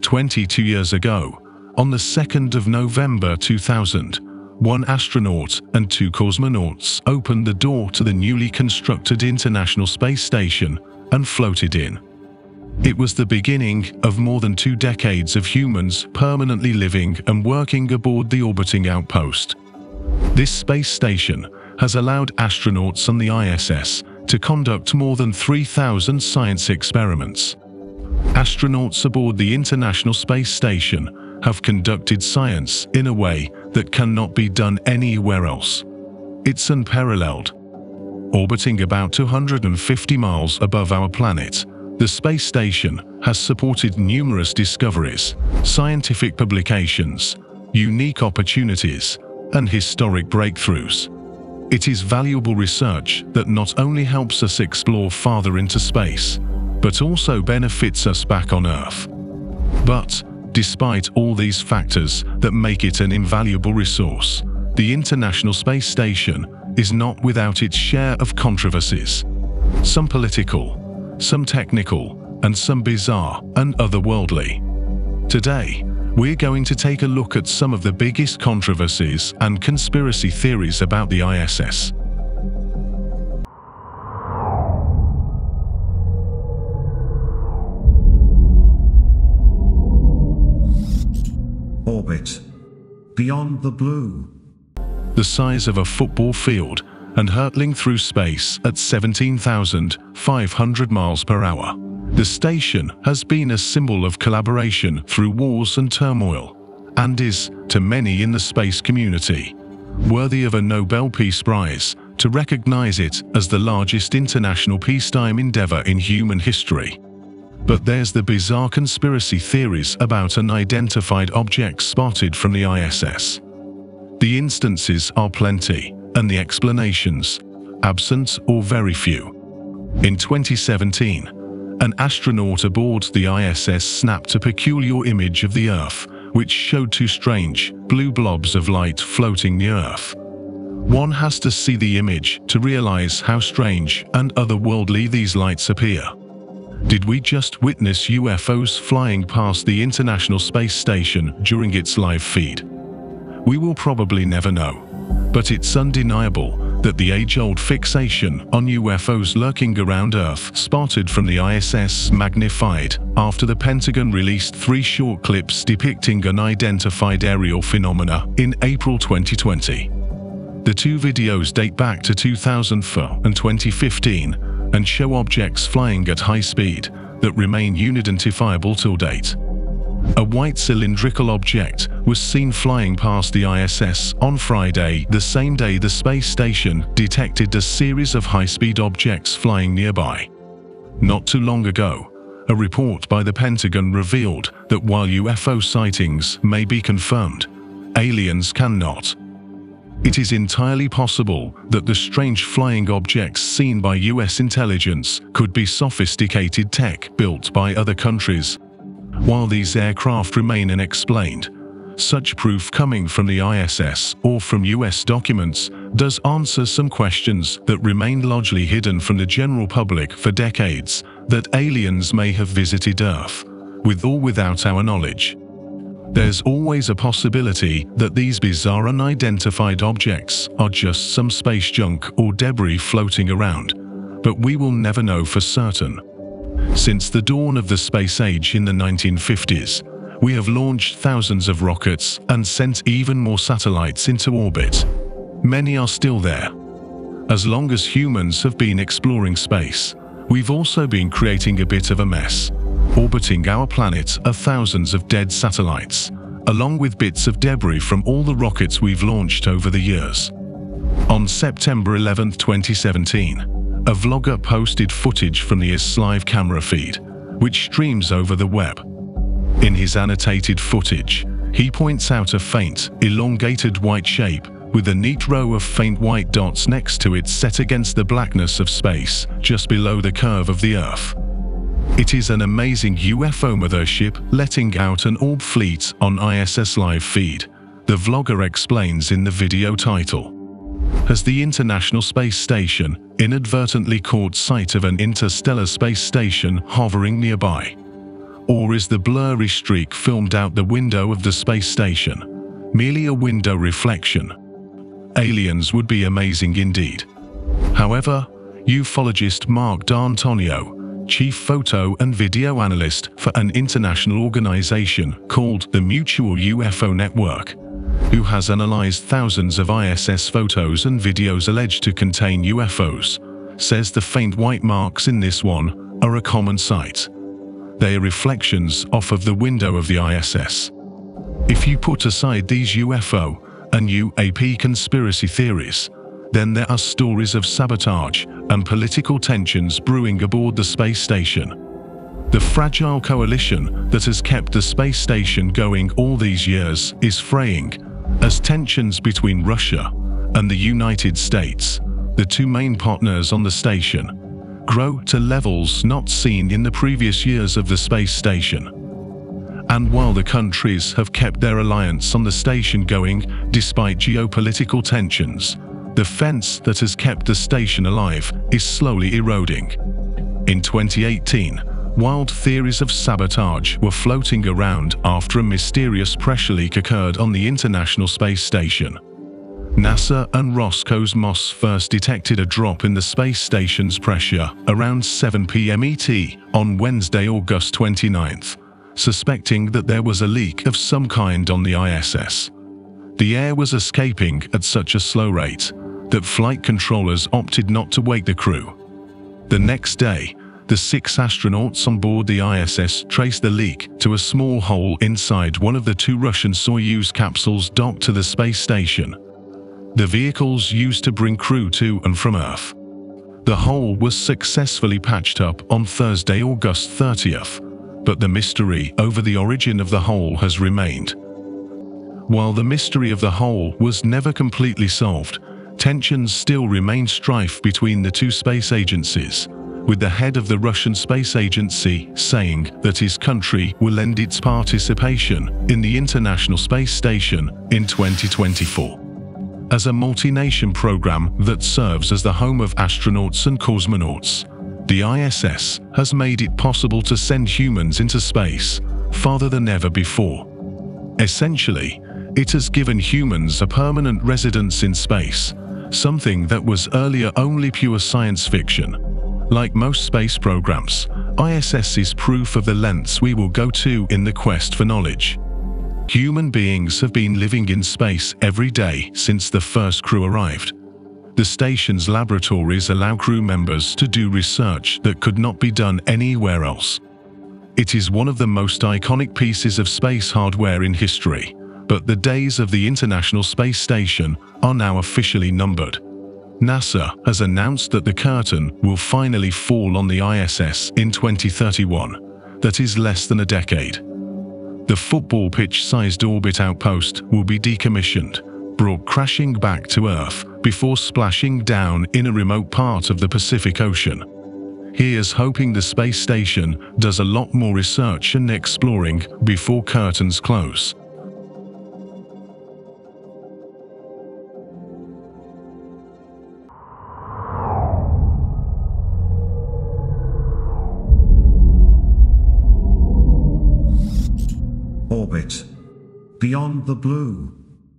22 years ago, on the 2nd of November 2000, one astronaut and two cosmonauts opened the door to the newly constructed International Space Station and floated in. It was the beginning of more than 2 decades of humans permanently living and working aboard the orbiting outpost. This space station has allowed astronauts on the ISS to conduct more than 3,000 science experiments. Astronauts aboard the International Space Station have conducted science in a way that cannot be done anywhere else. It's unparalleled. Orbiting about 250 miles above our planet, the space station has supported numerous discoveries, scientific publications, unique opportunities, and historic breakthroughs. It is valuable research that not only helps us explore farther into space, but also benefits us back on Earth. But, despite all these factors that make it an invaluable resource, the International Space Station is not without its share of controversies. Some political, some technical, and some bizarre and otherworldly. Today, we're going to take a look at some of the biggest controversies and conspiracy theories about the ISS. Orbit beyond the blue. The size of a football field and hurtling through space at 17,500 miles per hour. The station has been a symbol of collaboration through wars and turmoil, and is, to many in the space community, worthy of a Nobel Peace Prize to recognize it as the largest international peacetime endeavor in human history. But there's the bizarre conspiracy theories about unidentified objects spotted from the ISS. The instances are plenty, and the explanations, absent or very few. In 2017, an astronaut aboard the ISS snapped a peculiar image of the Earth, which showed 2 strange, blue blobs of light floating near Earth. One has to see the image to realize how strange and otherworldly these lights appear. Did we just witness UFOs flying past the International Space Station during its live feed? We will probably never know, but it's undeniable that the age-old fixation on UFOs lurking around Earth spotted from the ISS magnified after the Pentagon released 3 short clips depicting unidentified aerial phenomena in April 2020. The 2 videos date back to 2004 and 2015 and show objects flying at high speed that remain unidentifiable till date. A white cylindrical object was seen flying past the ISS on Friday, the same day the space station detected a series of high-speed objects flying nearby. Not too long ago, a report by the Pentagon revealed that while UFO sightings may be confirmed, aliens cannot. It is entirely possible that the strange flying objects seen by US intelligence could be sophisticated tech built by other countries. While these aircraft remain unexplained, such proof coming from the ISS or from US documents does answer some questions that remained largely hidden from the general public for decades, that aliens may have visited Earth, with or without our knowledge. There's always a possibility that these bizarre unidentified objects are just some space junk or debris floating around, but we will never know for certain. Since the dawn of the space age in the 1950s, we have launched thousands of rockets and sent even more satellites into orbit. Many are still there. As long as humans have been exploring space, we've also been creating a bit of a mess. Orbiting our planet are thousands of dead satellites, along with bits of debris from all the rockets we've launched over the years. On September 11, 2017, a vlogger posted footage from the ISS live camera feed, which streams over the web. In his annotated footage, he points out a faint, elongated white shape with a neat row of faint white dots next to it set against the blackness of space, just below the curve of the Earth. It is an amazing UFO mothership letting out an orb fleet on ISS live feed, the vlogger explains in the video title. Has the International Space Station inadvertently caught sight of an interstellar space station hovering nearby? Or is the blurry streak filmed out the window of the space station merely a window reflection? Aliens would be amazing indeed. However, ufologist Mark D'Antonio, chief photo and video analyst for an international organization called the Mutual UFO Network, who has analyzed thousands of ISS photos and videos alleged to contain UFOs, says the faint white marks in this one are a common sight. They are reflections off of the window of the ISS. If you put aside these UFO and UAP conspiracy theories, then there are stories of sabotage and political tensions brewing aboard the space station. The fragile coalition that has kept the space station going all these years is fraying, as tensions between Russia and the United States, the two main partners on the station, grow to levels not seen in the previous years of the space station. And while the countries have kept their alliance on the station going despite geopolitical tensions, the fence that has kept the station alive is slowly eroding. In 2018, wild theories of sabotage were floating around after a mysterious pressure leak occurred on the International Space Station. NASA and Roscosmos first detected a drop in the space station's pressure around 7 p.m. ET on Wednesday, August 29th, suspecting that there was a leak of some kind on the ISS. The air was escaping at such a slow rate that flight controllers opted not to wake the crew. The next day, the 6 astronauts on board the ISS traced the leak to a small hole inside one of the 2 Russian Soyuz capsules docked to the space station, the vehicles used to bring crew to and from Earth. The hole was successfully patched up on Thursday, August 30th, but the mystery over the origin of the hole has remained. While the mystery of the hole was never completely solved, tensions still remain strife between the 2 space agencies, with the head of the Russian Space Agency saying that his country will end its participation in the International Space Station in 2024. As a multi-nation program that serves as the home of astronauts and cosmonauts, the ISS has made it possible to send humans into space farther than ever before. Essentially, it has given humans a permanent residence in space, something that was earlier only pure science fiction. Like most space programs, ISS is proof of the lengths we will go to in the quest for knowledge. Human beings have been living in space every day since the first crew arrived. The station's laboratories allow crew members to do research that could not be done anywhere else. It is one of the most iconic pieces of space hardware in history, but the days of the International Space Station are now officially numbered. NASA has announced that the curtain will finally fall on the ISS in 2031. That is less than a decade. The football pitch-sized orbit outpost will be decommissioned, brought crashing back to Earth before splashing down in a remote part of the Pacific Ocean. Here's hoping the space station does a lot more research and exploring before curtains close. Orbit. Beyond the blue.